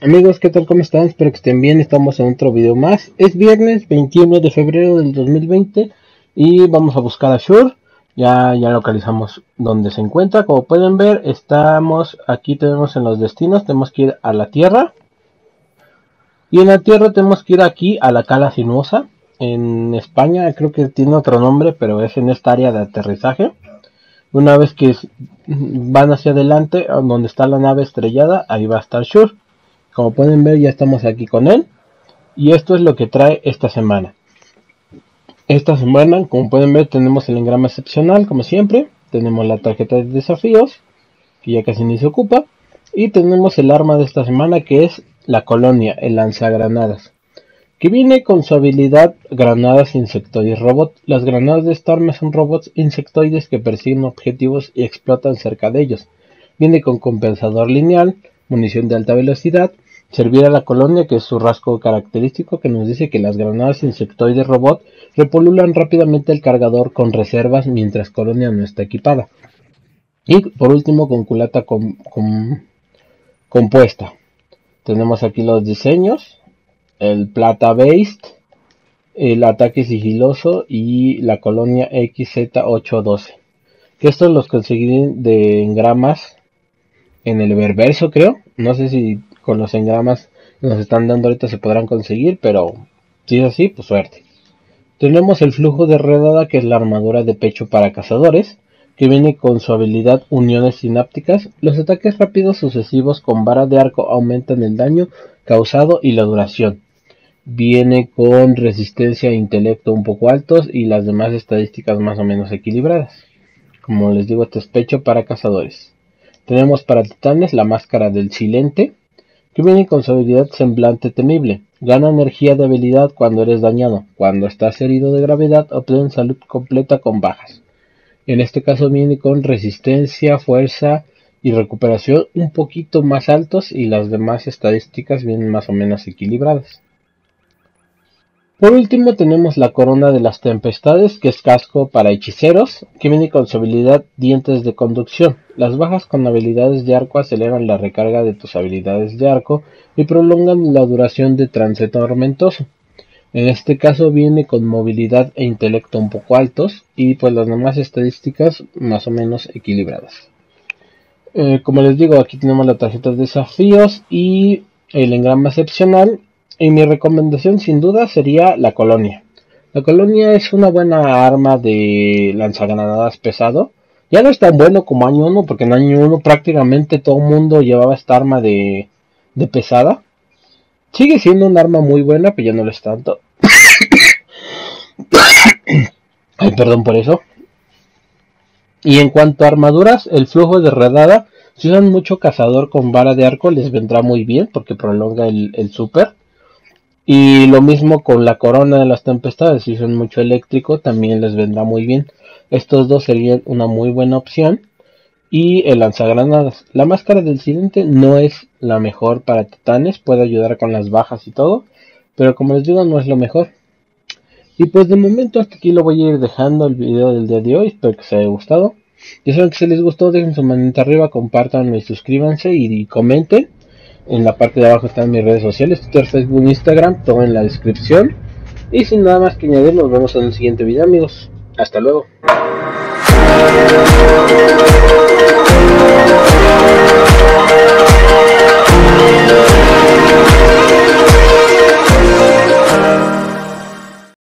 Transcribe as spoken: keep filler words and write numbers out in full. Amigos, ¿qué tal? ¿Cómo están? Espero que estén bien. Estamos en otro video más. Es viernes veintiuno de febrero del dos mil veinte y vamos a buscar a Xur. Ya, ya localizamos donde se encuentra. Como pueden ver, estamos aquí, tenemos en los destinos, tenemos que ir a la tierra. Y en la tierra tenemos que ir aquí a la Cala Sinuosa. En España creo que tiene otro nombre, pero es en esta área de aterrizaje. Una vez que van hacia adelante, donde está la nave estrellada, ahí va a estar Xur. Como pueden ver, ya estamos aquí con él. Y esto es lo que trae esta semana. Esta semana, como pueden ver, tenemos el engrama excepcional, como siempre. Tenemos la tarjeta de desafíos, que ya casi ni se ocupa. Y tenemos el arma de esta semana, que es la Colonia, el lanzagranadas, que viene con su habilidad granadas insectoides robot. Las granadas de esta arma son robots insectoides que persiguen objetivos y explotan cerca de ellos. Viene con compensador lineal, munición de alta velocidad. Servir a la colonia, que es su rasgo característico, que nos dice que las granadas insectoides robot repolulan rápidamente el cargador con reservas mientras colonia no está equipada. Y por último, con culata com com compuesta. Tenemos aquí los diseños, el plata based, el ataque sigiloso y la colonia X Z ocho doce. Que estos los conseguí de engramas en el Berverso, creo. No sé si con los engramas que nos están dando ahorita se podrán conseguir, pero si es así, pues suerte. Tenemos el Flujo de Redada, que es la armadura de pecho para cazadores, que viene con su habilidad Uniones Sinápticas. Los ataques rápidos sucesivos con vara de arco aumentan el daño causado y la duración. Viene con resistencia e intelecto un poco altos y las demás estadísticas más o menos equilibradas. Como les digo, este es pecho para cazadores. Tenemos para titanes la Máscara del Silente, que viene con su habilidad Semblante Temible. Gana energía de habilidad cuando eres dañado. Cuando estás herido de gravedad, obtén salud completa con bajas. En este caso viene con resistencia, fuerza y recuperación un poquito más altos, y las demás estadísticas vienen más o menos equilibradas. Por último, tenemos la Corona de las Tempestades, que es casco para hechiceros, que viene con su habilidad Dientes de Conducción. Las bajas con habilidades de arco aceleran la recarga de tus habilidades de arco y prolongan la duración de trance tormentoso. En este caso viene con movilidad e intelecto un poco altos, y pues las demás estadísticas más o menos equilibradas. Eh, como les digo, aquí tenemos la tarjeta de desafíos y el engrama excepcional. Y mi recomendación sin duda sería la colonia. La colonia es una buena arma de lanzagranadas pesado. Ya no es tan bueno como año uno, porque en año uno prácticamente todo el mundo llevaba esta arma de, de pesada. Sigue siendo un arma muy buena, pero ya no lo es tanto. Ay, perdón por eso. Y en cuanto a armaduras, el Flujo de Redada, si usan mucho cazador con vara de arco les vendrá muy bien, porque prolonga el, el super. Y lo mismo con la Corona de las Tempestades, si son mucho eléctrico también les vendrá muy bien. Estos dos serían una muy buena opción. Y el lanzagranadas. La Máscara del Silente no es la mejor para titanes, puede ayudar con las bajas y todo, pero como les digo, no es lo mejor. Y pues de momento hasta aquí lo voy a ir dejando el video del día de hoy. Espero que os haya gustado. Ya saben que si les gustó, dejen su manita arriba, compartanlo y suscríbanse y, y comenten. En la parte de abajo están mis redes sociales, Twitter, Facebook, Instagram, todo en la descripción. Y sin nada más que añadir, nos vemos en el siguiente video, amigos. Hasta luego.